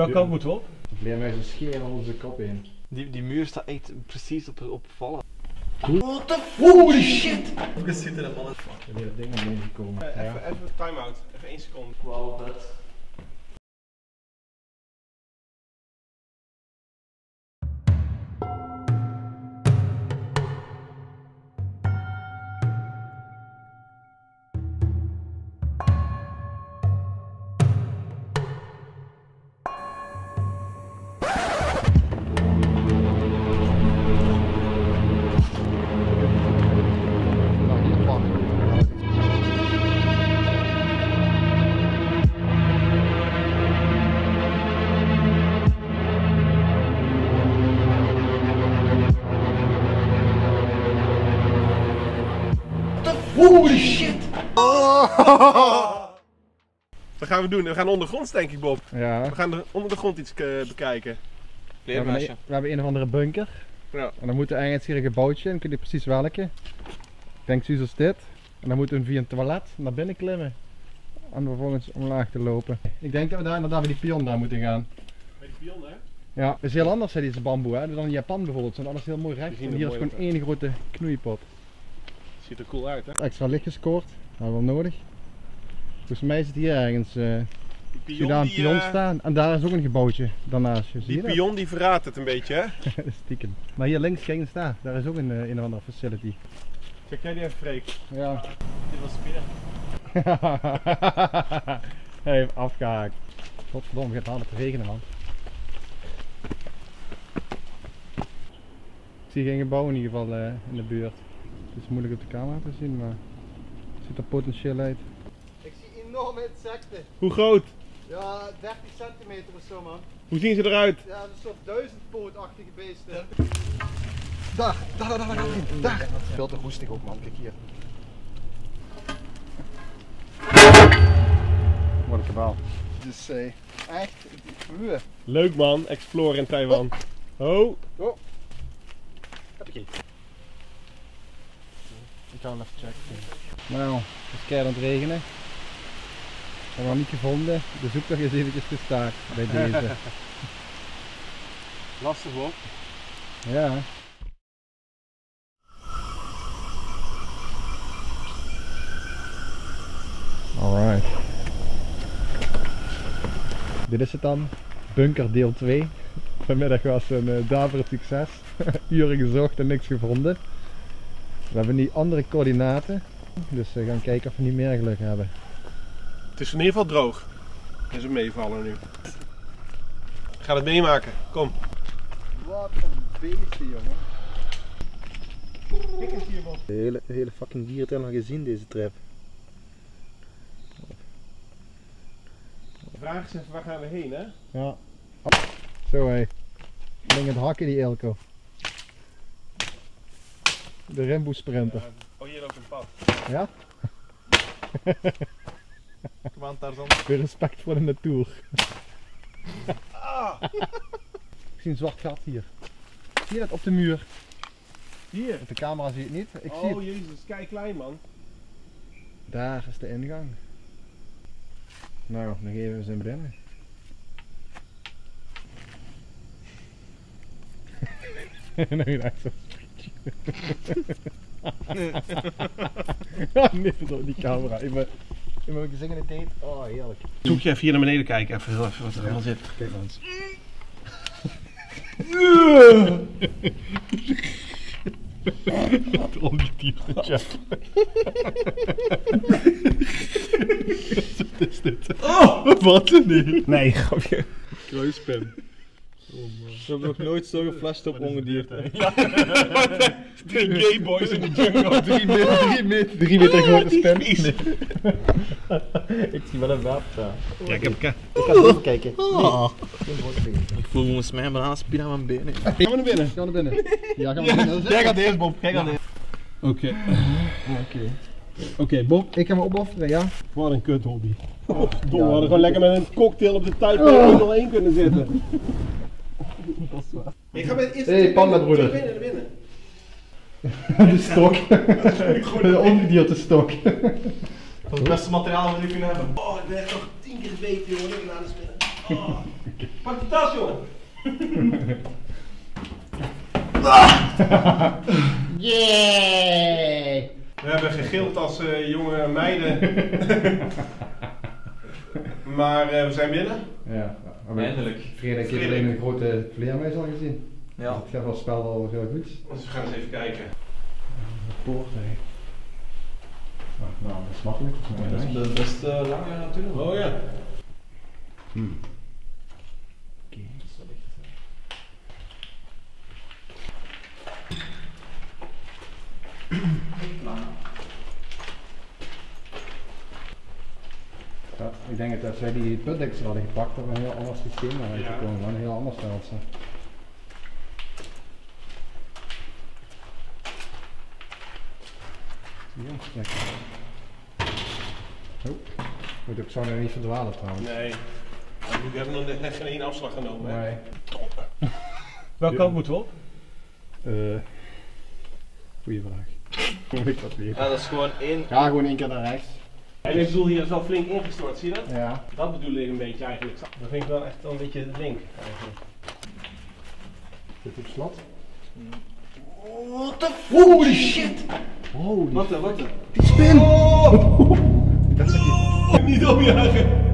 Welke kant moeten we op? Wij scheren onze kop in. Die muur staat echt precies op vallen. What the fuck? Holy shit! Hoe geschieten de mannen? Er weer dingen meegekomen. Even time-out, even 1 seconde. Wow, dat. Holy shit! Oh. Wat gaan we doen? We gaan ondergronds, denk ik, Bob. Ja. We gaan onder de grond iets bekijken. We hebben een of andere bunker. Ja. En dan moet er eigenlijk hier een gebouwtje in. Ik weet niet precies welke. Ik denk zoiets als dit. En dan moeten we via een toilet naar binnen klimmen. En vervolgens omlaag te lopen. Ik denk dat we daar inderdaad bij die pion daar moeten gaan. Bij die pion, hè? Ja. Het is heel anders, hè, deze bamboe, hè. Dan in Japan bijvoorbeeld. Zijn alles heel mooi recht. En hier is gewoon één grote knoeipot. Ziet er cool uit, hè? Extra licht gescoord, hadden we wel nodig. Volgens mij zit hier ergens pion staan. En daar is ook een gebouwtje daarnaast. Zie die pion dat? Die verraadt het een beetje, hè? Stiekem. Maar hier links, kijk eens daar. Daar is ook een of andere facility. Check jij die even, Freek? Ja. Dit was spinnen. Hij heeft afgehaakt. Godverdomme, het gaat hard te regenen, man. Ik zie geen gebouw in ieder geval in de buurt. Het is moeilijk op de camera te zien, maar het ziet er potentieel uit. Ik zie enorme insecten. Hoe groot? Ja, 30 centimeter of zo, man. Hoe zien ze eruit? Ja, een soort duizendpootachtige beesten. Ja. Daar. Dat is veel te roestig ook, man. Kijk hier. Wat een kabaal. Dus echt muur. Leuk, man. Explore in Taiwan. Oh. Oh. Heb ik iets. Ik ga hem even checken. Nou, het is keihard aan het regenen. We hebben hem niet gevonden. De zoektocht is eventjes gestaakt bij deze. Lastig hoor. Ja. Alright. Dit is het dan. Bunker deel 2. Vanmiddag was een daverend succes. Uren gezocht en niks gevonden. We hebben die andere coördinaten, dus we gaan kijken of we niet meer geluk hebben. Het is in ieder geval droog. Het is een meevaller nu. Ik ga het meemaken, kom. Wat een beestje, jongen. Kijk eens hiervan. De hele fucking dierentuin al gezien deze trip. De vraag is even, waar gaan we heen, hè? Ja. Oh. Zo hé. Ik denk het hakken die Elko. De Rainbow Sprinter. Oh, hier loopt een pad. Ja? Kom aan, Tarzan. Weer respect voor de natuur. Ah. Ik zie een zwart gat hier. Zie je dat op de muur? Hier? Met de camera zie je het niet. Ik zie het. Jezus, kijk klein, man. Daar is de ingang. Nou, dan geven we ze in binnen. Nou, je dacht zo. Nee, die camera. In mijn gezingende tijd. Oh, heerlijk. Zoek je even hier naar beneden kijken, even wat er allemaal zit. Kijk eens. Het ongedierte chat. Wat is dit? Oh, wat een ding. Nee, grapje. Kruispem. Oh man. We hebben nog nooit zo geflasht op ongedierte. Ja. Twee gay boys in de jungle. 3 meter grote spin. Ik zie wel een wapen. Ja, ik heb een ik ga even kijken. Ik voel volgens mij een bananenspin aan mijn benen. Gaan we naar binnen? Gaan we naar binnen? Ja, gaan we naar binnen. Jij gaat eerst, Bob. Oké. Oké, Bob. Ik ga me opofferen, ja. Wat een kut hobby. Oh, we hadden gewoon lekker met een cocktail op de tuinplank 01 kunnen zitten. Dat is waar. Ik ga met eerst naar binnen. De stok. De ongedierte stok. Dat is het beste materiaal wat we nu kunnen hebben. Oh, ik ben echt nog 10 keer beter, jongen. Ik ben aan de spinnen. Pak die tas, joh! Yeah! We hebben gegild als jonge meiden. Maar we zijn binnen. Ja, eindelijk. Vrijdag heeft alleen een grote vleermuis al gezien. Ja. Dus het gaat wel spel al heel goed. Dus we gaan eens even kijken. De poort, nee. Nou, dat is makkelijk. Dat is best langer natuurlijk. Oh ja. Oké. Dat, ik denk dat als wij die putdeksel hadden gepakt, dat we een heel ander systeem hadden gekomen, een heel ander stelsel. Ja, kijk. Oh. Goed, ik zou er niet verdwalen trouwens. Nee. We hebben nog net geen één afslag genomen. Nee. Welke kant moeten we op? Goeie vraag. Kom ik dat weer? Ja, dat is gewoon één. Ja, gewoon één keer naar rechts. En ik bedoel, hier is al flink ingestort, zie je dat? Ja. Dat bedoel ik een beetje eigenlijk. Dat vind ik wel echt een beetje link eigenlijk. Zit op slot? What the fuck? Holy shit! Holy. Wat dan, wat dan? Die spin! Oh. Dat zit hier. Niet opjagen!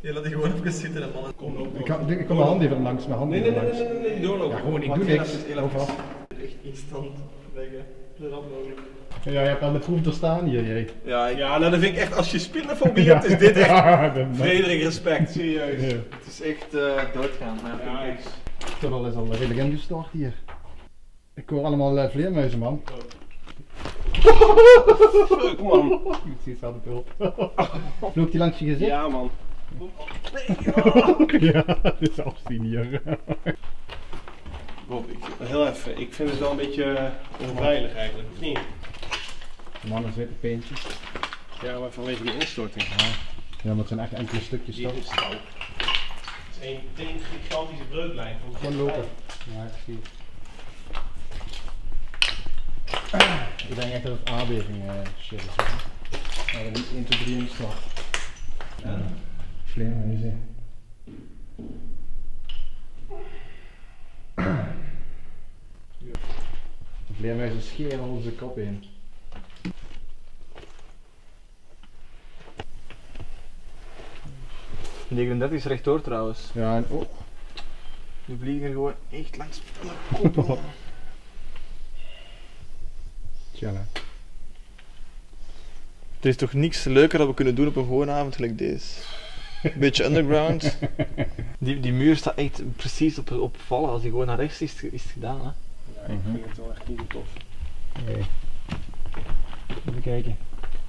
Ja, laat die gewoon even zitten en mannen. Kom op, ik kom mijn hand even langs, mijn hand even langs. Nee, doorlopen. Ja, gewoon, ik doe niks. Echt instant leggen. Dat is mogelijk. Ja, je hebt aan de proef te staan hier, jij. Ja, nou dat vind ik echt, als je spinnenfobie hebt, is dit echt... Frederik, respect, serieus. Ja. Het is echt doodgaan, maar ja, niks. Toch al is al redelijk ingestort hier. Ik hoor allemaal vleermuizen, man. Oh. Fuck, man. Ik zie het aan de pulp. Loopt die langs je gezicht? Ja, man. Ja, dat is afzien hier. Bob, heel even, ik vind het wel een beetje onveilig eigenlijk, of niet? De mannen zijn witte peentjes. Ja, maar vanwege die instorting. Ja, maar het zijn echt enkele stukjes stof. Het is één gigantische breuklijn. Gewoon lopen. Ja, precies. Ik denk echt dat het aardbeving shit is. Maar dat is 1, 2, 3 in de slag. Vleermuizen. De vleermuizen scheren onze kop in. Die 39 is rechtdoor trouwens. Ja, en oh. Die vliegen gewoon echt langs de kop. Tja. Er is toch niks leuker dat we kunnen doen op een gewone avond gelijk deze. Een beetje underground. Die muur staat echt precies op vallen. Als die gewoon naar rechts is, is het gedaan. Hè? Ja, ik vind het wel echt niet tof. Okay. Even kijken.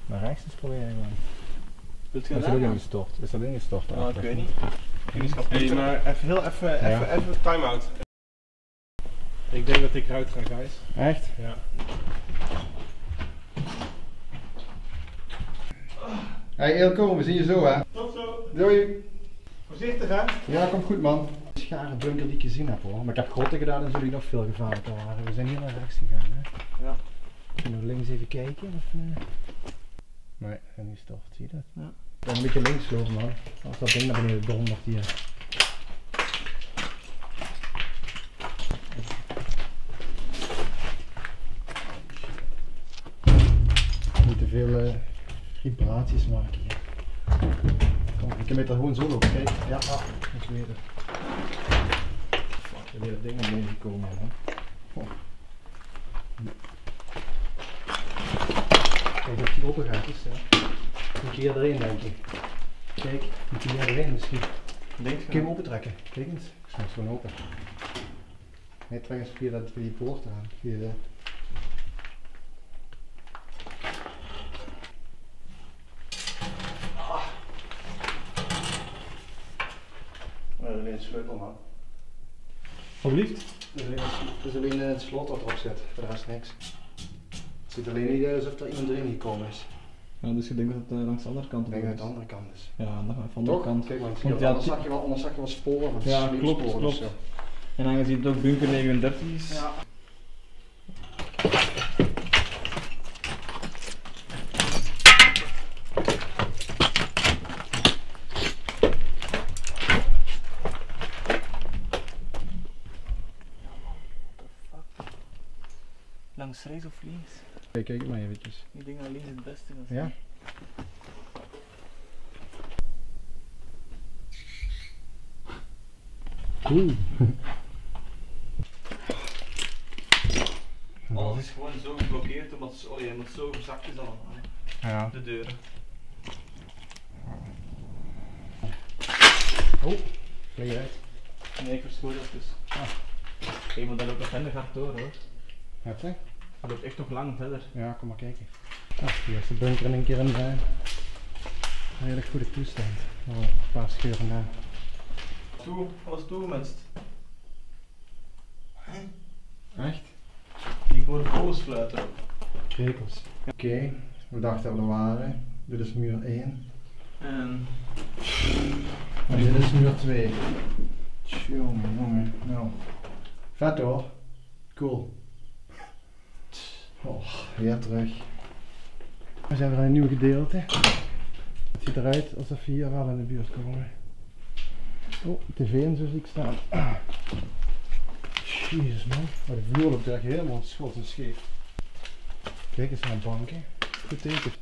Naar rechts is proberen, man. Wilt u dat ook ingestort? Is dat ingestort? Nou, dat weet ik niet. Hey, maar even heel even time-out. Ik denk dat ik eruit ga, guys. Echt? Ja. Hey Eelco, we zien je zo, hè? Tot zo! Doei! Voorzichtig, hè? Ja, komt goed, man. Het is een schare bunker die ik gezien heb, hoor. Maar ik heb grotten gedaan en zullen nog veel gevaarlijker waren. We zijn hier naar rechts gegaan, hè? Ja. Kunnen we links even kijken? Of, Nee, en die stort, zie je dat? Ja. Ik ben een beetje links lopen, man. Als dat ding naar beneden dondert hier. Niet te veel... vibraties maken. Kom, ik kan met dat gewoon zo lopen, kijk. Ja, dat is beter. Fuck, er zijn dingen mee gekomen, hè. Oh. Nee. Kijk of die open gaat, is, hè. Moet je hier erin, denk ik. Kijk, moet je hier erin misschien. Denk je? Kun je hem open trekken? Kijk eens. Ik snap het gewoon open. Nee, trek eens via die poort aan. Via de... Sleutel, alsjeblieft. Het is alleen het slot dat erop zit, voor de rest niks. Het ziet alleen niet uit alsof er iemand erin gekomen is. Ja, dus je denkt dat het langs de andere kant is? Ik denk dat het de andere kant is. Ja, van de andere kant. Kijk, anders zag je wel sporen van klopt. Dus, ja. En aangezien het ook bunker 39 is. Ja. Langs rechts of links? Hey, kijk maar eventjes. Ik denk dat links het beste is. Ja? Oeh. Alles is gewoon zo geblokkeerd omdat het zo gezakt is allemaal. Hè. Ja. De deuren. Oh, leg je uit. Nee, ik verschoor dat dus. Ah. Iemand dat loopt nog verder gaat door hoor. Heb je? Dat loopt echt nog lang verder. Ja, kom maar kijken. Ah, die eerste bunker in een keer in zijn. Heerlijk goede toestand. Oh, een paar scheuren daar. Toe, alles toegemenst. Echt? Ik hoor vogels fluiten. Krekels. Oké, we dachten dat we er waren. Dit is muur 1. En dit is muur 2. Tjongejonge. Nou. Vet hoor. Cool. Oh, weer terug. We zijn weer aan een nieuw gedeelte. Het ziet eruit alsof we hier al in de buurt komen. Oh, tv en zo zie ik staan. Jezus man, maar de vloer loopt eigenlijk helemaal schot en scheef. Kijk eens naar banken. Goed teken.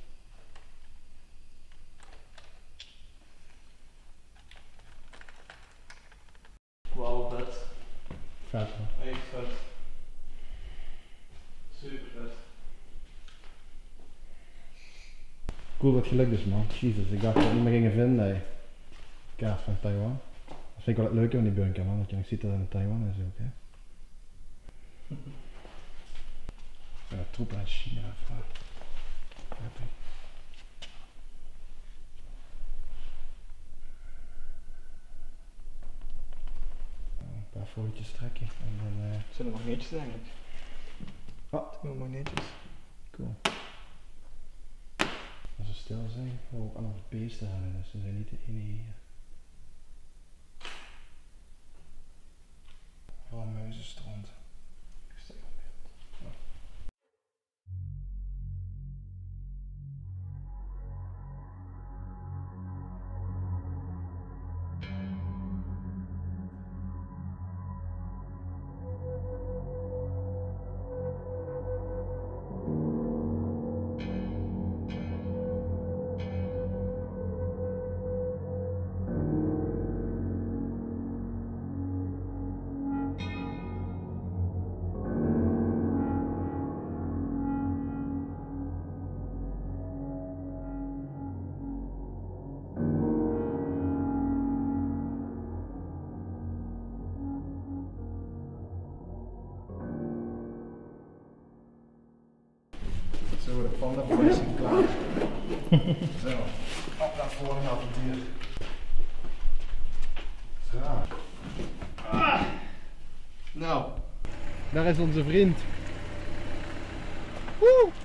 Wauw, vet. Vet man. Echt vet. Super vet. Cool dat gelukt is man. Jezus, ik dacht dat we het niet meer gingen vinden. Hey. Kaart van Taiwan. Dat vind ik wel het leuke van die bunker man, dat je nog ziet dat het in Taiwan is ook hè. Ja, troepen uit China. Een paar fotootjes trekken en dan... Zijn er magneetjes eigenlijk? Ah, er zijn magneetjes. Cool. Als ze stil zijn, we ook andere beesten hangen, dus ze zijn niet de enige hier. Alle muizenstront. Zo, de pandaboys zijn klaar. Zo, op naar voren gaat het dier. Zo. Ah. Nou, daar is onze vriend. Woe!